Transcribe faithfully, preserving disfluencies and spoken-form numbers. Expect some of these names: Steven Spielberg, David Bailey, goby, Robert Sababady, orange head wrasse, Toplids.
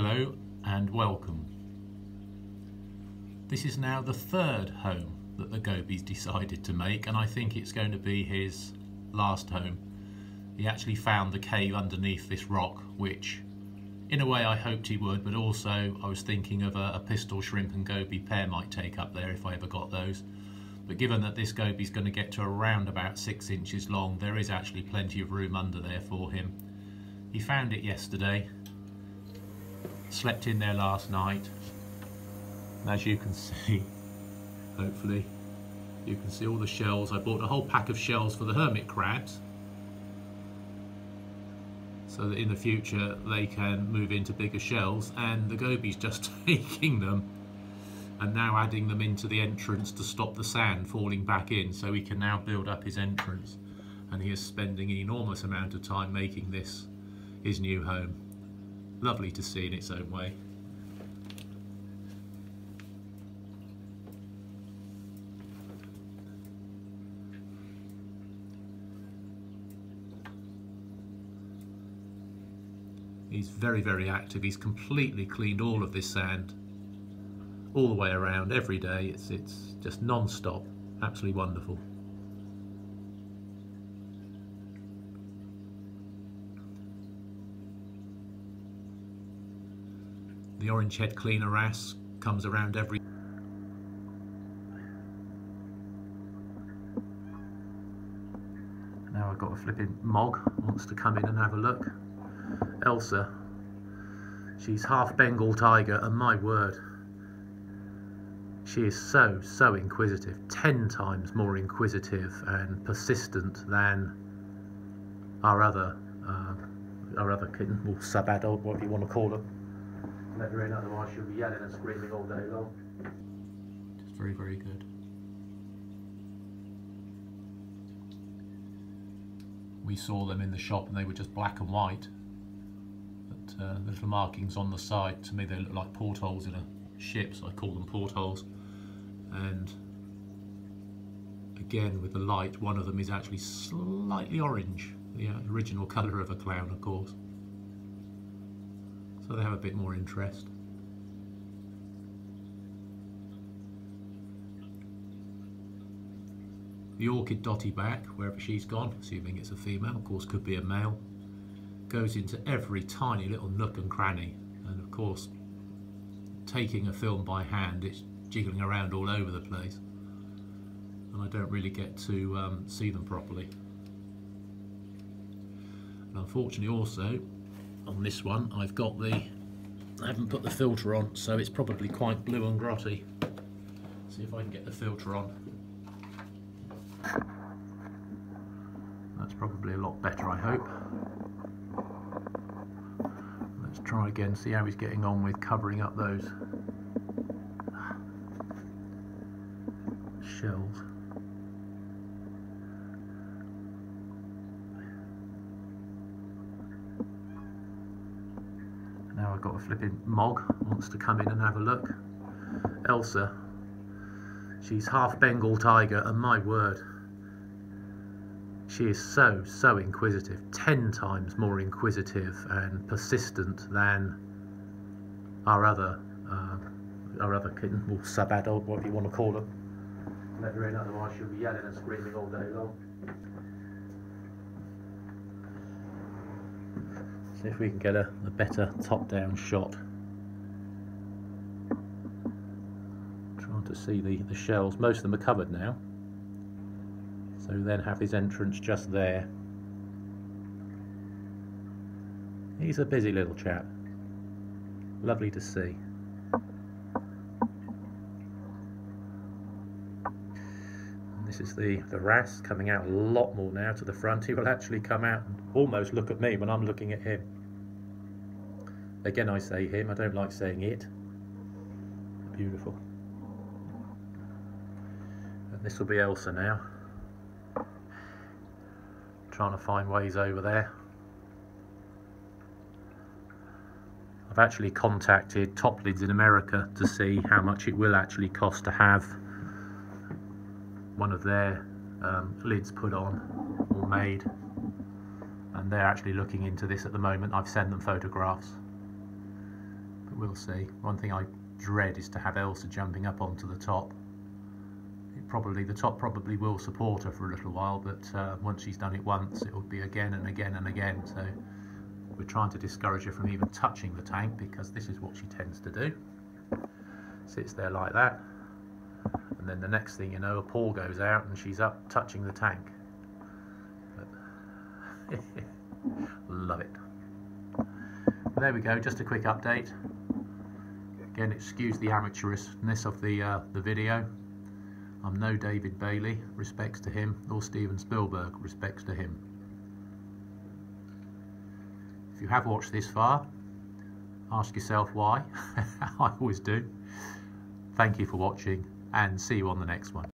Hello and welcome. This is now the third home that the Goby's decided to make, and I think it's going to be his last home. He actually found the cave underneath this rock, which in a way I hoped he would, but also I was thinking of a, a pistol shrimp and goby pair might take up there if I ever got those. But given that this goby's going to get to around about six inches long, there is actually plenty of room under there for him. He found it yesterday, slept in there last night, and as you can see, hopefully you can see all the shells. I bought a whole pack of shells for the hermit crabs so that in the future they can move into bigger shells, and the goby's just taking them and now adding them into the entrance to stop the sand falling back in, so he can now build up his entrance. And he is spending an enormous amount of time making this his new home. Lovely to see in its own way. He's very, very active. He's completely cleaned all of this sand all the way around every day. It's, it's just non-stop. Absolutely wonderful. The orange head cleaner wrasse comes around every Now I've got a flipping mog wants to come in and have a look. Elsa, she's half Bengal tiger, and my word, she is so, so inquisitive. Ten times more inquisitive and persistent than our other, uh, our other kitten, or sub-adult, whatever you want to call them. Let her in, otherwise she'll be yelling and screaming all day long. It's very, very good. We saw them in the shop and they were just black and white. But uh, the little markings on the side, to me they look like portholes in a ship, so I call them portholes. And again, with the light, one of them is actually slightly orange, the original colour of a clown, of course. So they have a bit more interest. The orchid dotty back, wherever she's gone, assuming it's a female, of course could be a male, goes into every tiny little nook and cranny, and of course taking a film by hand, it's jiggling around all over the place, and I don't really get to um, see them properly. And unfortunately also on this one, I've got the, I haven't put the filter on, so it's probably quite blue and grotty. See if I can get the filter on. That's probably a lot better, I hope. Let's try again, see how he's getting on with covering up those shells. Now I've got a flipping mog wants to come in and have a look. Elsa, she's half Bengal tiger, and my word, she is so, so inquisitive. Ten times more inquisitive and persistent than our other, uh, our other kitten, or sub-adult, whatever you want to call them. Let her in, otherwise she'll be yelling and screaming all day long. See if we can get a, a better top-down shot. Trying to see the, the shells. Most of them are covered now. So then have his entrance just there. He's a busy little chap. Lovely to see. This is the, the wrasse coming out a lot more now to the front. He will actually come out and almost look at me when I'm looking at him. Again, I say him, I don't like saying it. Beautiful. And this will be Elsa now. Trying to find ways over there. I've actually contacted Toplids in America to see how much it will actually cost to have one of their um, lids put on or made, and they're actually looking into this at the moment. I've sent them photographs we'll see. One thing I dread is to have Elsa jumping up onto the top. It probably, the top probably will support her for a little while, but uh, once she's done it once, it will be again and again and again. So we're trying to discourage her from even touching the tank, because this is what she tends to do. Sits there like that, and then the next thing you know, a paw goes out and she's up touching the tank. But love it. There we go, just a quick update. Again, excuse the amateurishness of the, uh, the video. I'm no David Bailey, respects to him, or Steven Spielberg, respects to him. If you have watched this far, ask yourself why. I always do. Thank you for watching, and see you on the next one.